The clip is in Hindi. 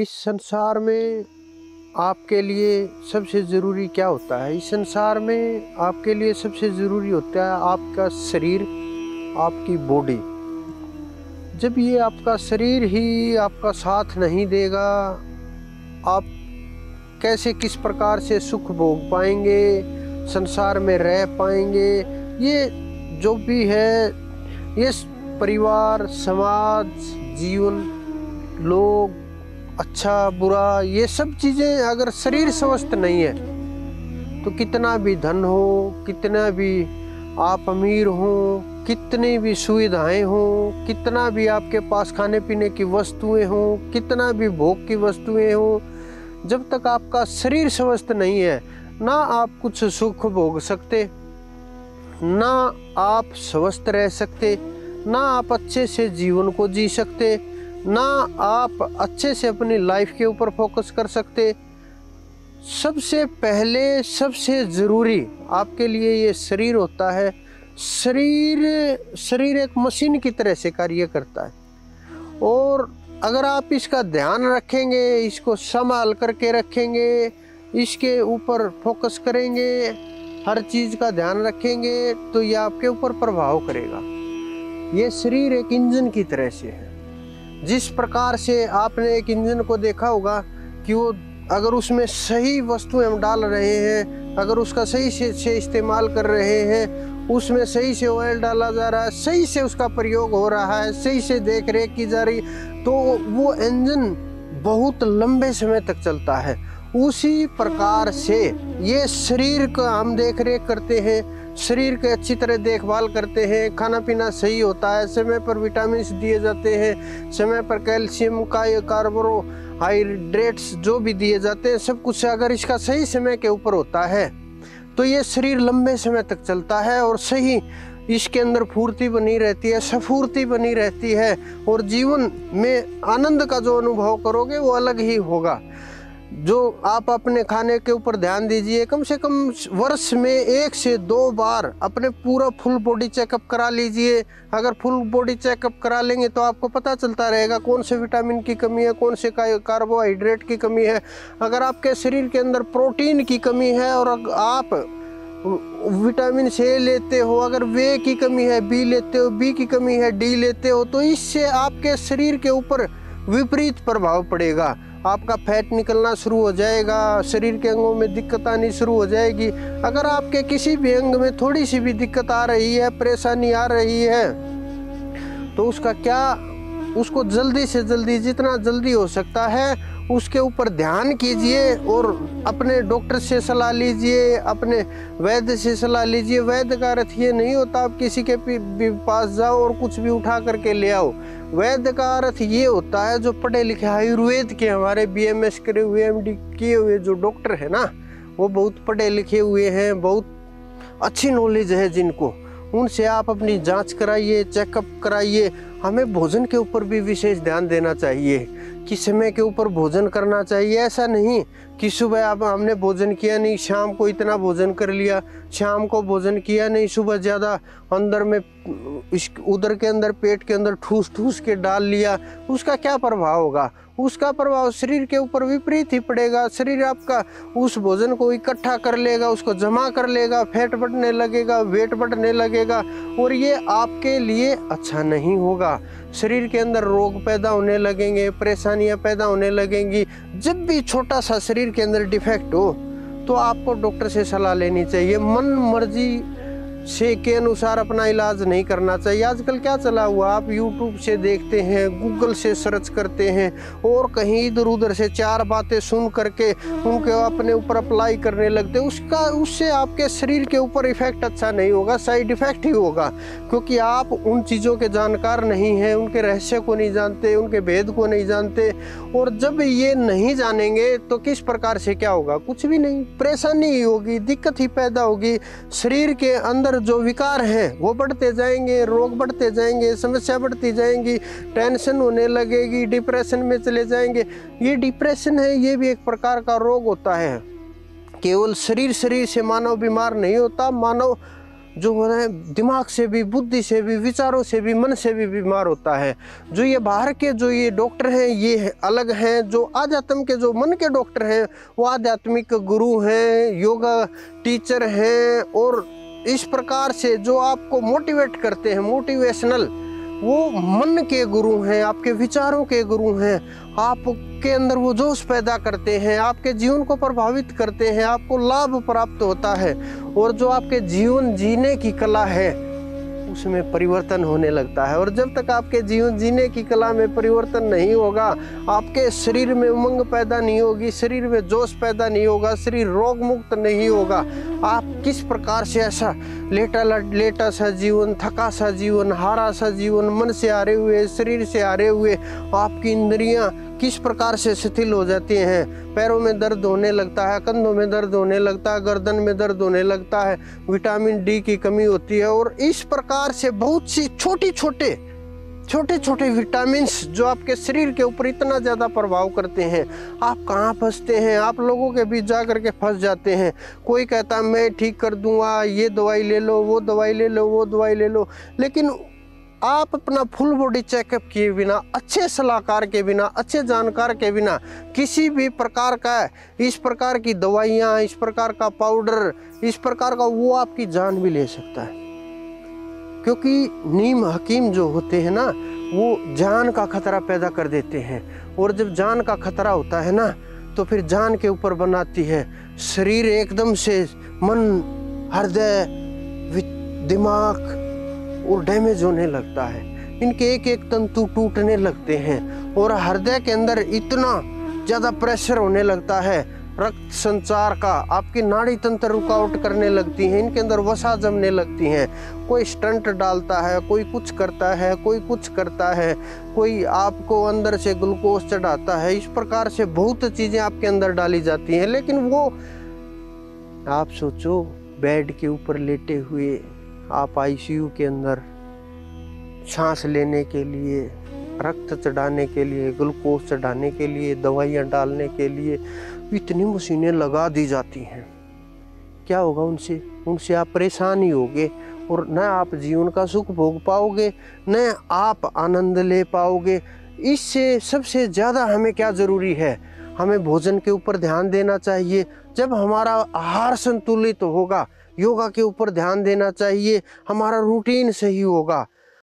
इस संसार में आपके लिए सबसे ज़रूरी क्या होता है? इस संसार में आपके लिए सबसे ज़रूरी होता है आपका शरीर, आपकी बॉडी। जब ये आपका शरीर ही आपका साथ नहीं देगा, आप कैसे किस प्रकार से सुख भोग पाएंगे, संसार में रह पाएंगे? ये जो भी है, ये परिवार, समाज, जीवन, लोग, अच्छा बुरा, ये सब चीज़ें अगर शरीर स्वस्थ नहीं है तो कितना भी धन हो, कितना भी आप अमीर हो, कितनी भी सुविधाएं हों, कितना भी आपके पास खाने पीने की वस्तुएं हों, कितना भी भोग की वस्तुएं हों, जब तक आपका शरीर स्वस्थ नहीं है ना आप कुछ सुख भोग सकते, ना आप स्वस्थ रह सकते, ना आप अच्छे से जीवन को जी सकते, ना आप अच्छे से अपनी लाइफ के ऊपर फोकस कर सकते। सबसे पहले सबसे ज़रूरी आपके लिए ये शरीर होता है। शरीर एक मशीन की तरह से कार्य करता है, और अगर आप इसका ध्यान रखेंगे, इसको संभाल करके रखेंगे, इसके ऊपर फोकस करेंगे, हर चीज़ का ध्यान रखेंगे, तो ये आपके ऊपर प्रभाव करेगा। ये शरीर एक इंजन की तरह से है। जिस प्रकार से आपने एक इंजन को देखा होगा कि वो अगर उसमें सही वस्तुएं हम डाल रहे हैं, अगर उसका सही से इस्तेमाल कर रहे हैं, उसमें सही से ऑयल डाला जा रहा है, सही से उसका प्रयोग हो रहा है, सही से देख रेख की जा रही, तो वो इंजन बहुत लंबे समय तक चलता है। उसी प्रकार से ये शरीर का हम देख रेख करते हैं, शरीर के अच्छी तरह देखभाल करते हैं, खाना पीना सही होता है, समय पर विटामिन्स दिए जाते हैं, समय पर कैल्शियम का ये कार्बोहाइड्रेट्स जो भी दिए जाते हैं, सब कुछ अगर इसका सही समय के ऊपर होता है तो ये शरीर लंबे समय तक चलता है, और सही इसके अंदर फुर्ती बनी रहती है, स्फूर्ति बनी रहती है, और जीवन में आनंद का जो अनुभव करोगे वो अलग ही होगा। जो आप अपने खाने के ऊपर ध्यान दीजिए, कम से कम वर्ष में 1 से 2 बार अपने पूरा फुल बॉडी चेकअप करा लीजिए। अगर फुल बॉडी चेकअप करा लेंगे तो आपको पता चलता रहेगा कौन से विटामिन की कमी है, कौन से कार्बोहाइड्रेट की कमी है। अगर आपके शरीर के अंदर प्रोटीन की कमी है और आप विटामिन ए लेते हो, अगर वे की कमी है, बी लेते हो, बी की कमी है, डी लेते हो, तो इससे आपके शरीर के ऊपर विपरीत प्रभाव पड़ेगा। आपका फैट निकलना शुरू हो जाएगा, शरीर के अंगों में दिक्कत आनी शुरू हो जाएगी। अगर आपके किसी भी अंग में थोड़ी सी भी दिक्कत आ रही है, परेशानी आ रही है, तो उसका क्या, उसको जल्दी से जल्दी, जितना जल्दी हो सकता है, उसके ऊपर ध्यान कीजिए और अपने डॉक्टर से सलाह लीजिए, अपने वैद्य से सलाह लीजिए। वैद्य का अर्थ ये नहीं होता आप किसी के पास जाओ और कुछ भी उठा करके ले आओ। वैद्य का अर्थ ये होता है जो पढ़े लिखे आयुर्वेद के, हमारे BMS करे हुए, MD किए हुए जो डॉक्टर है ना, वो बहुत पढ़े लिखे हुए हैं, बहुत अच्छी नॉलेज है जिनको, उनसे आप अपनी जांच कराइए, चेकअप कराइए। हमें भोजन के ऊपर भी विशेष ध्यान देना चाहिए कि समय के ऊपर भोजन करना चाहिए। ऐसा नहीं कि सुबह आप हमने भोजन किया नहीं, शाम को इतना भोजन कर लिया, शाम को भोजन किया नहीं, सुबह ज़्यादा अंदर में उधर के अंदर पेट के अंदर ठूस ठूस के डाल लिया, उसका क्या प्रभाव होगा? उसका प्रभाव शरीर के ऊपर विपरीत ही पड़ेगा। शरीर आपका उस भोजन को इकट्ठा कर लेगा, उसको जमा कर लेगा, फैट बढ़ने लगेगा, वेट बढ़ने लगेगा, और ये आपके लिए अच्छा नहीं होगा। शरीर के अंदर रोग पैदा होने लगेंगे, परेशानियां पैदा होने लगेंगी। जब भी छोटा सा शरीर के अंदर डिफेक्ट हो तो आपको डॉक्टर से सलाह लेनी चाहिए। मन मर्जी से के अनुसार अपना इलाज नहीं करना चाहिए। आजकल क्या चला हुआ, आप YouTube से देखते हैं, Google से सर्च करते हैं, और कहीं इधर उधर से 4 बातें सुन करके उनके अपने ऊपर अप्लाई करने लगते हैं। उससे आपके शरीर के ऊपर इफ़ेक्ट अच्छा नहीं होगा, साइड इफ़ेक्ट ही होगा, क्योंकि आप उन चीज़ों के जानकार नहीं हैं, उनके रहस्य को नहीं जानते, उनके भेद को नहीं जानते। और जब ये नहीं जानेंगे तो किस प्रकार से क्या होगा? कुछ भी नहीं, परेशानी ही होगी, दिक्कत ही पैदा होगी। शरीर के अंदर जो विकार हैं वो बढ़ते जाएंगे, रोग बढ़ते जाएंगे, समस्या बढ़ती जाएंगी, टेंशन होने लगेगी, डिप्रेशन में चले जाएंगे। ये डिप्रेशन है, ये भी एक प्रकार का रोग होता है। केवल शरीर से मानव बीमार नहीं होता, मानव जो हो रहा है दिमाग से भी, बुद्धि से भी, विचारों से भी, मन से भी बीमार होता है। जो ये बाहर के जो ये डॉक्टर हैं ये अलग हैं, जो आध्यात्म के जो मन के डॉक्टर हैं वो आध्यात्मिक गुरु हैं, योगा टीचर हैं, और इस प्रकार से जो आपको मोटिवेट करते हैं मोटिवेशनल, वो मन के गुरु हैं, आपके विचारों के गुरु हैं। आपके अंदर वो जोश पैदा करते हैं, आपके जीवन को प्रभावित करते हैं, आपको लाभ प्राप्त होता है और जो आपके जीवन जीने की कला है उसमें परिवर्तन होने लगता है। और जब तक आपके जीवन जीने की कला में परिवर्तन नहीं होगा, आपके शरीर में उमंग पैदा नहीं होगी, शरीर में जोश पैदा नहीं होगा, शरीर रोग मुक्त नहीं होगा, आप किस प्रकार से ऐसा लेटा सा जीवन, थका सा जीवन, हारा सा जीवन, मन से हारे हुए, शरीर से हारे हुए, आपकी इंद्रियां किस प्रकार से शिथिल हो जाती हैं, पैरों में दर्द होने लगता है, कंधों में दर्द होने लगता है, गर्दन में दर्द होने लगता है, विटामिन डी की कमी होती है। और इस प्रकार से बहुत सी छोटे छोटे विटामिन्स जो आपके शरीर के ऊपर इतना ज़्यादा प्रभाव करते हैं, आप कहाँ फंसते हैं, आप लोगों के बीच जा कर के फंस जाते हैं। कोई कहता है मैं ठीक कर दूँगा, ये दवाई ले लो, वो दवाई ले लो, वो दवाई ले लो, लेकिन आप अपना फुल बॉडी चेकअप किए बिना, अच्छे सलाहकार के बिना, अच्छे जानकार के बिना किसी भी प्रकार का इस प्रकार की दवाइयाँ, इस प्रकार का पाउडर, इस प्रकार का, वो आपकी जान भी ले सकता है। क्योंकि नीम हकीम जो होते हैं ना, वो जान का खतरा पैदा कर देते हैं। और जब जान का खतरा होता है ना, तो फिर जान के ऊपर बनाती है शरीर एकदम से, मन, हृदय, दिमाग और डैमेज होने लगता है। इनके एक एक तंतु टूटने लगते हैं और हृदय के अंदर इतना ज़्यादा प्रेशर होने लगता है रक्त संचार का, आपकी नाड़ी तंत्र रुकावट करने लगती हैं, इनके अंदर वसा जमने लगती हैं। कोई स्टंट डालता है, कोई कुछ करता है, कोई कुछ करता है, कोई आपको अंदर से ग्लूकोज चढ़ाता है, इस प्रकार से बहुत चीज़ें आपके अंदर डाली जाती हैं। लेकिन वो आप सोचो, बेड के ऊपर लेटे हुए आप ICU के अंदर सांस लेने के लिए, रक्त चढ़ाने के लिए, ग्लूकोज चढ़ाने के लिए, दवाइयाँ डालने के लिए इतनी मशीनें लगा दी जाती हैं, क्या होगा उनसे? उनसे आप परेशान ही होगे और न आप जीवन का सुख भोग पाओगे, न आप आनंद ले पाओगे। इससे सबसे ज़्यादा हमें क्या ज़रूरी है, हमें भोजन के ऊपर ध्यान देना चाहिए। जब हमारा आहार संतुलित होगा, योगा के ऊपर ध्यान देना चाहिए, हमारा रूटीन सही होगा,